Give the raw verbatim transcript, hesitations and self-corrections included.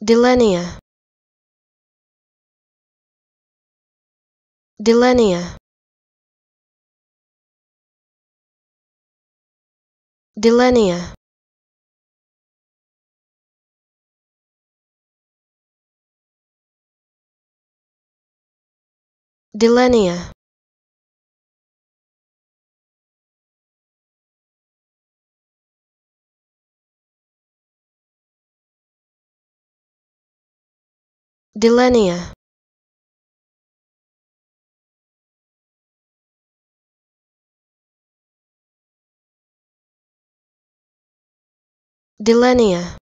Dillenia, Dillenia, Dillenia, Dillenia, Dillenia, Dillenia.